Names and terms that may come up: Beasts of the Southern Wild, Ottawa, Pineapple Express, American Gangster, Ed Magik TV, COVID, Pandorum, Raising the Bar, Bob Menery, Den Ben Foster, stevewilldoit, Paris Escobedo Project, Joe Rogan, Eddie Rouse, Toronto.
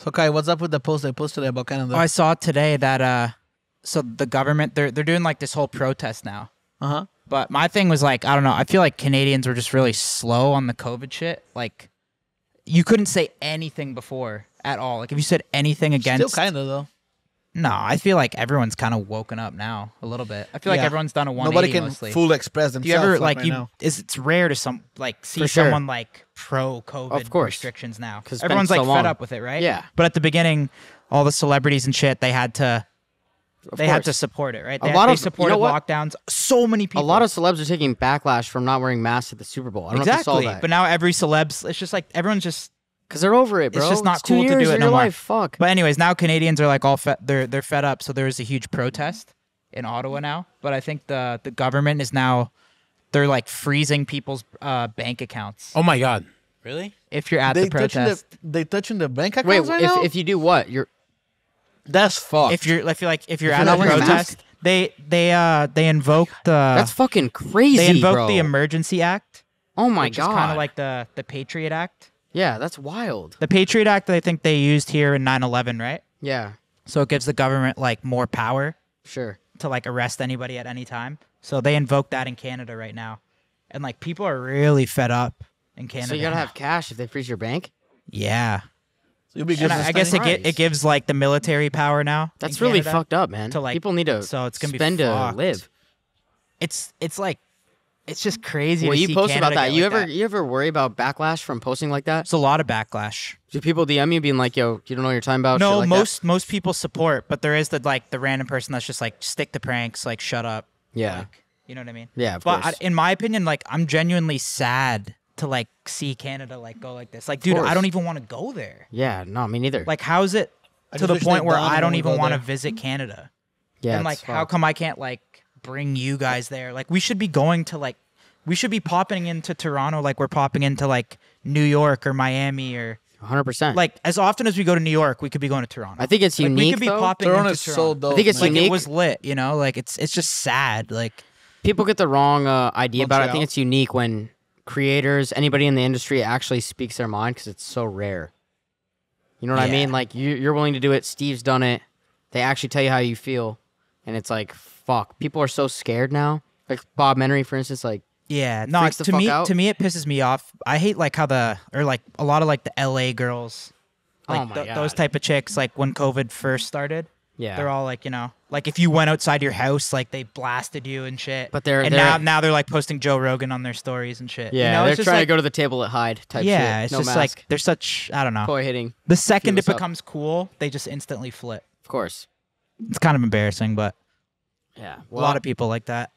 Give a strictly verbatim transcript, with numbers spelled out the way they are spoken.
So Kai, what's up with the post I posted about Canada? Oh, I saw today that uh, so the government they're they're doing like this whole protest now. Uh huh. But my thing was like, I don't know. I feel like Canadians were just really slow on the COVID shit. Like, you couldn't say anything before at all. Like, if you said anything against, still kind of though. No, I feel like everyone's kind of woken up now a little bit. I feel yeah. like everyone's done a one eighty. Nobody can mostly. Full express themselves. Do you ever like, like right you? Now. Is it's rare to some like see sure. someone like pro COVID restrictions now? Because everyone's so like long. fed up with it, right? Yeah. But at the beginning, all the celebrities and shit, they had to. Of they course. had to support it, right? They, a lot had, they of, supported you know lockdowns. So many people. A lot of celebs are taking backlash from not wearing masks at the Super Bowl. I don't exactly. know if you saw that. But now every celebs, it's just like everyone's just because they're over it, bro. It's just not it's cool to do it no more. Fuck. But anyways, now Canadians are like all fed. They're they're fed up. So there is a huge protest in Ottawa now. But I think the the government is now they're like freezing people's uh, bank accounts. Oh my god! Really? If you're at they the protest, touching the, they touching the bank accounts. Wait, right if now? if you do what you're. That's fucked. If you're, I feel like if you're if at you're a protest, they they uh they invoked the uh, that's fucking crazy. They invoked bro. the Emergency Act. Oh my which god, kind of like the the Patriot Act. Yeah, that's wild. The Patriot Act, I think they used here in nine eleven, right? Yeah. So it gives the government like more power. Sure. To like arrest anybody at any time. So they invoked that in Canada right now, and like people are really fed up in Canada. So you gotta now. have cash if they freeze your bank. Yeah. So be and I, I guess it, gi it gives like the military power now. That's really fucked up, man. To, like, people need to so it's gonna spend be to live. It's it's like it's just crazy. Well, to you see post Canada about that. You like ever that. you ever worry about backlash from posting like that? It's a lot of backlash. Do people D M you being like, "Yo, you don't know what you're talking about"? No, like most that? most people support, but there is the like the random person that's just like, "Stick to pranks, like shut up." Yeah, like, you know what I mean. Yeah, of but I, in my opinion, like I'm genuinely sad to like see Canada like go like this. Like, dude, I don't even want to go there. Yeah, no, me neither. Like, how's it to the point where I don't even want to visit Canada? Yeah. And like, how come I can't like bring you guys there? Like, we should be going to like, we should be popping into Toronto like we're popping into like New York or Miami or one hundred percent. Like, as often as we go to New York, we could be going to Toronto. I think it's unique. Like, we could be popping into Toronto. I think it's unique. It was lit, you know? Like, it's it's just sad. Like, people get the wrong uh, idea about it. I think it's unique when creators, anybody in the industry actually speaks their mind because it's so rare. You know what yeah. I mean? Like, you, you're willing to do it. Steve's done it. They actually tell you how you feel. And it's like, fuck. People are so scared now. Like Bob Menery, for instance, like, yeah, no, freaks the to fuck me, out. To me, it pisses me off. I hate like how the, or like a lot of like the L A girls, like oh my th God. those type of chicks, like when COVID first started. Yeah. They're all like, you know, like if you went outside your house, like they blasted you and shit. But they're, and they're, now now they're like posting Joe Rogan on their stories and shit. Yeah, you know, they're it's just trying like, to go to the table at Hyde type yeah, shit. Yeah, it's no just mask. like they're such, I don't know. Coy hitting. The second it becomes up. cool, they just instantly flip. Of course. It's kind of embarrassing, but yeah, well, a lot of people like that.